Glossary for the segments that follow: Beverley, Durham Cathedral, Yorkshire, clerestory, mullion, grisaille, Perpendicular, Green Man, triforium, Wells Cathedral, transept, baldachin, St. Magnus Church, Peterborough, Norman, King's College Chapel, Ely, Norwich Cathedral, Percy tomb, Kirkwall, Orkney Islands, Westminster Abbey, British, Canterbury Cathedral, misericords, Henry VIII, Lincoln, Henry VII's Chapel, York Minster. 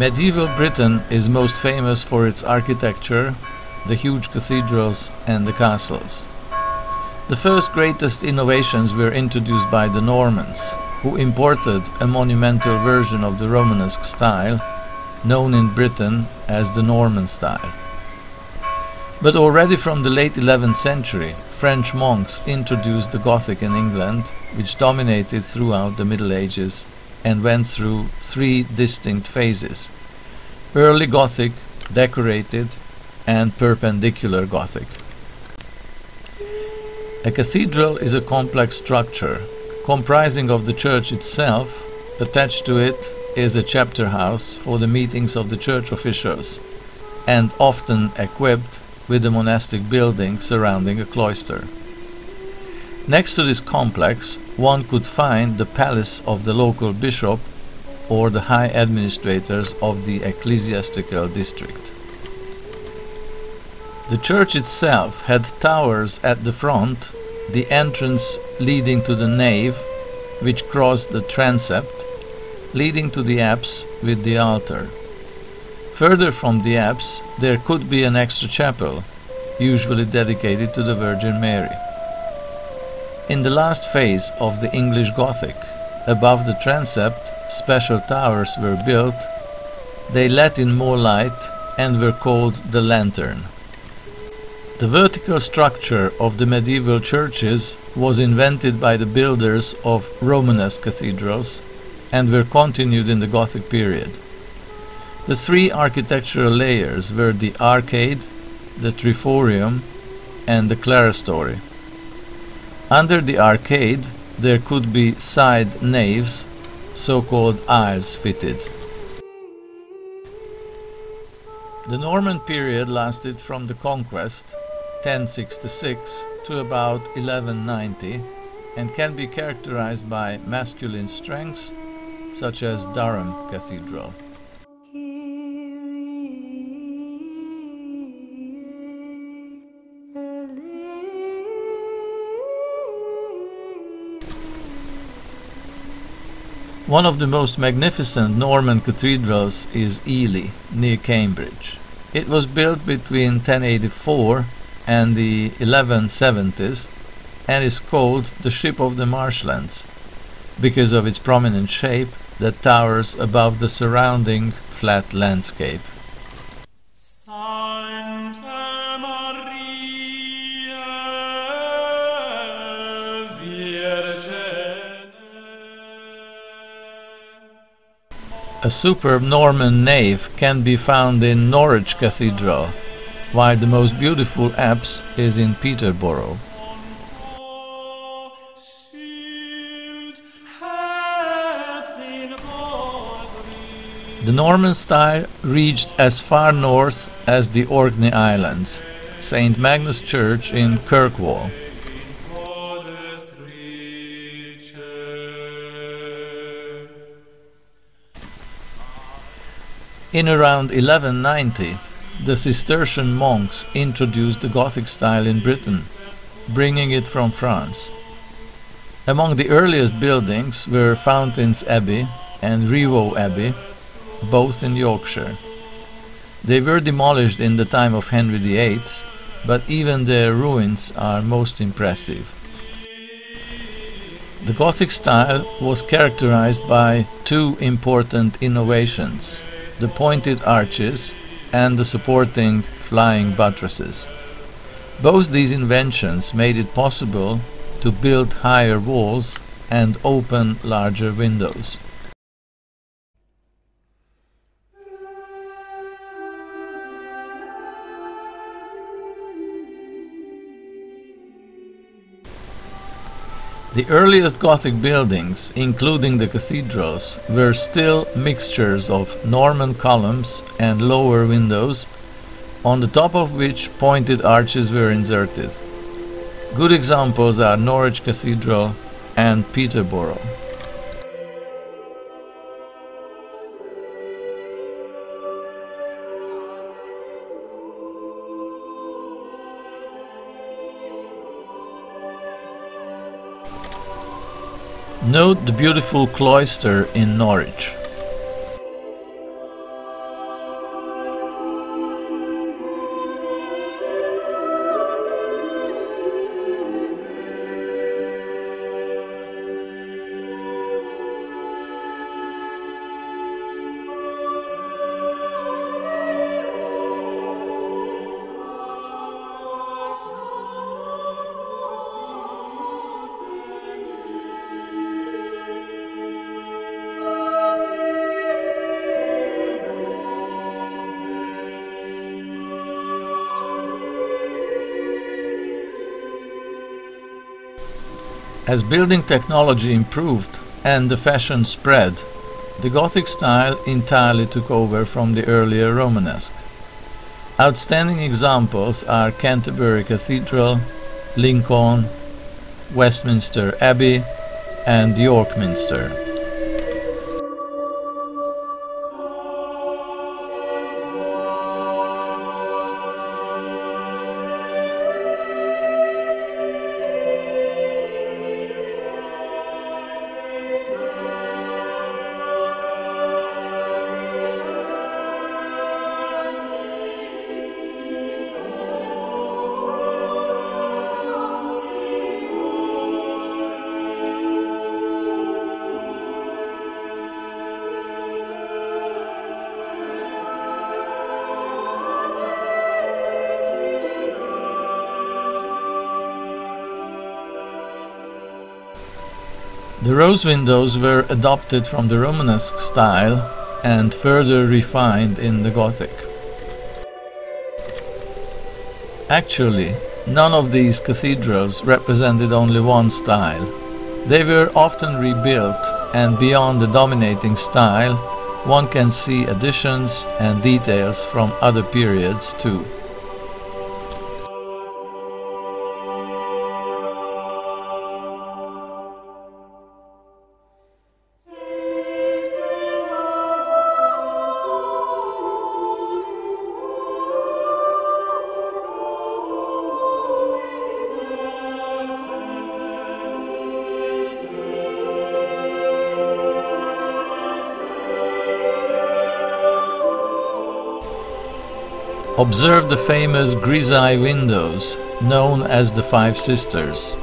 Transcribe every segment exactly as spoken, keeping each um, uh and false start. Medieval Britain is most famous for its architecture, the huge cathedrals and the castles. The first greatest innovations were introduced by the Normans, who imported a monumental version of the Romanesque style, known in Britain as the Norman style. But already from the late eleventh century, French monks introduced the Gothic in England, which dominated throughout the Middle Ages and went through three distinct phases: early Gothic, decorated, and perpendicular Gothic. A cathedral is a complex structure comprising of the church itself. Attached to it is a chapter house for the meetings of the church officials, and often equipped with a monastic building surrounding a cloister. Next to this complex, one could find the palace of the local bishop or the high administrators of the ecclesiastical district. The church itself had towers at the front, the entrance leading to the nave, which crossed the transept, leading to the apse with the altar. Further from the apse, there could be an extra chapel, usually dedicated to the Virgin Mary. In the last phase of the English Gothic, above the transept, special towers were built. They let in more light and were called the lantern. The vertical structure of the medieval churches was invented by the builders of Romanesque cathedrals and were continued in the Gothic period. The three architectural layers were the arcade, the triforium, and the clerestory. Under the arcade there could be side naves, so-called aisles, fitted. The Norman period lasted from the conquest ten sixty-six to about eleven ninety, and can be characterized by masculine strengths such as Durham Cathedral. One of the most magnificent Norman cathedrals is Ely, near Cambridge. It was built between ten eighty-four and the eleven seventies, and is called the Ship of the Marshlands because of its prominent shape that towers above the surrounding flat landscape. A superb Norman nave can be found in Norwich Cathedral, while the most beautiful apse is in Peterborough. The Norman style reached as far north as the Orkney Islands, Saint Magnus Church in Kirkwall. In around eleven ninety, the Cistercian monks introduced the Gothic style in Britain, bringing it from France. Among the earliest buildings were Fountains Abbey and Rievaulx Abbey, both in Yorkshire. They were demolished in the time of Henry the Eighth, but even their ruins are most impressive. The Gothic style was characterized by two important innovations: the pointed arches and the supporting flying buttresses. Both these inventions made it possible to build higher walls and open larger windows. The earliest Gothic buildings, including the cathedrals, were still mixtures of Norman columns and lower windows, on the top of which pointed arches were inserted. Good examples are Norwich Cathedral and Peterborough. Note the beautiful cloister in Norwich. As building technology improved and the fashion spread, the Gothic style entirely took over from the earlier Romanesque. Outstanding examples are Canterbury Cathedral, Lincoln, Westminster Abbey, and York Minster. The rose windows were adopted from the Romanesque style and further refined in the Gothic. Actually, none of these cathedrals represented only one style. They were often rebuilt, and beyond the dominating style, one can see additions and details from other periods too. Observe the famous grisaille windows, known as the Five Sisters.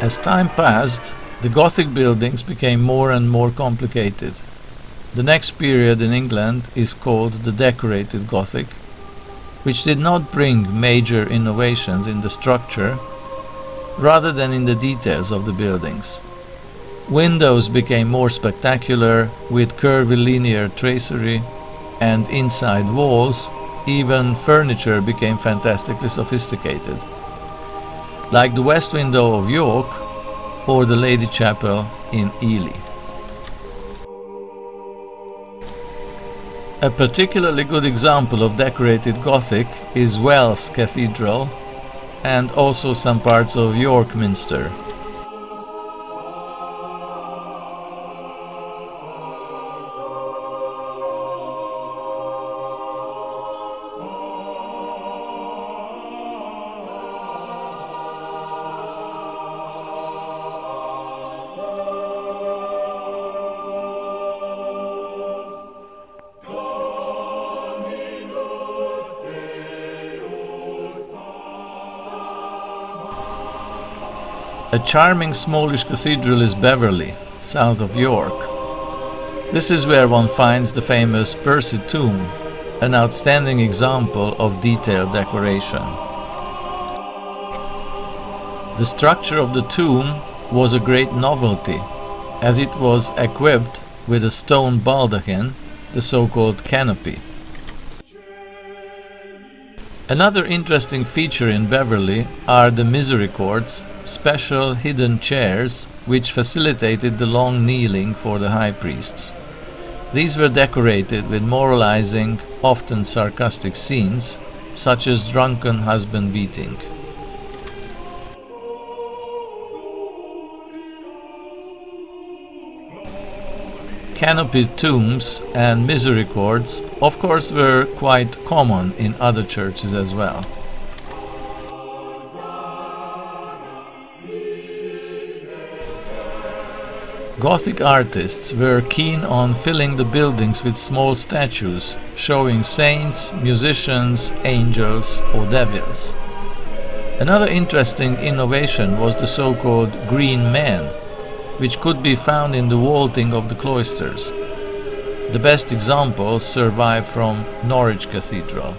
As time passed, the Gothic buildings became more and more complicated. The next period in England is called the Decorated Gothic, which did not bring major innovations in the structure, rather than in the details of the buildings. Windows became more spectacular, with curvilinear tracery, and inside walls, even furniture became fantastically sophisticated, like the West Window of York or the Lady Chapel in Ely. A particularly good example of decorated Gothic is Wells Cathedral, and also some parts of York Minster. A charming smallish cathedral is Beverley, south of York. This is where one finds the famous Percy tomb, an outstanding example of detailed decoration. The structure of the tomb was a great novelty, as it was equipped with a stone baldachin, the so-called canopy. Another interesting feature in Beverley are the misericords, special hidden chairs which facilitated the long kneeling for the high priests. These were decorated with moralizing, often sarcastic scenes, such as drunken husband beating. Canopied tombs and misericords, of course, were quite common in other churches as well. Gothic artists were keen on filling the buildings with small statues, showing saints, musicians, angels, or devils. Another interesting innovation was the so-called Green Man, which could be found in the vaulting of the cloisters. The best examples survive from Norwich Cathedral.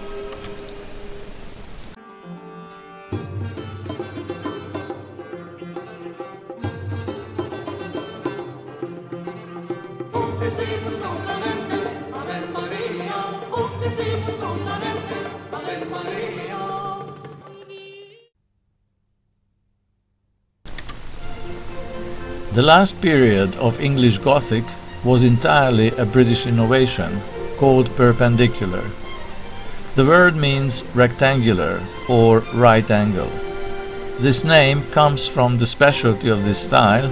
The last period of English Gothic was entirely a British innovation, called Perpendicular. The word means rectangular or right angle. This name comes from the specialty of this style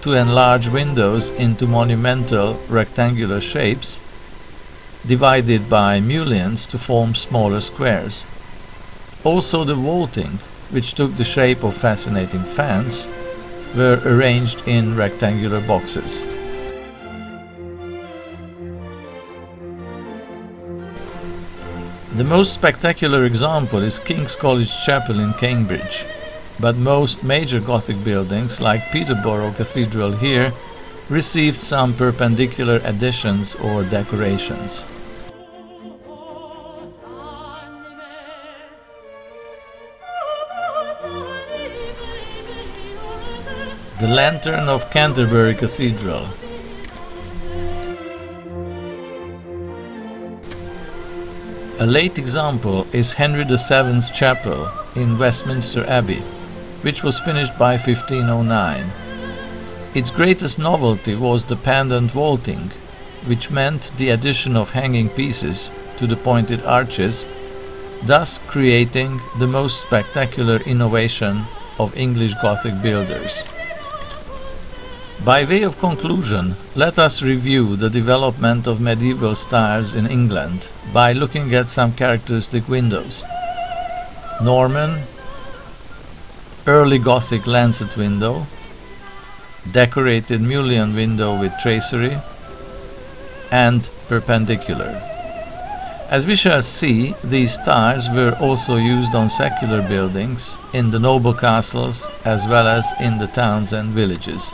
to enlarge windows into monumental rectangular shapes, divided by mullions to form smaller squares. Also the vaulting, which took the shape of fascinating fans, were arranged in rectangular boxes. The most spectacular example is King's College Chapel in Cambridge, but most major Gothic buildings, like Peterborough Cathedral here, received some perpendicular additions or decorations. The lantern of Canterbury Cathedral. A late example is Henry the seventh's Chapel in Westminster Abbey, which was finished by fifteen oh nine. Its greatest novelty was the pendant vaulting, which meant the addition of hanging pieces to the pointed arches, thus creating the most spectacular innovation of English Gothic builders. By way of conclusion, let us review the development of medieval styles in England by looking at some characteristic windows. Norman, early Gothic lancet window, decorated mullion window with tracery, and perpendicular. As we shall see, these styles were also used on secular buildings, in the noble castles, as well as in the towns and villages.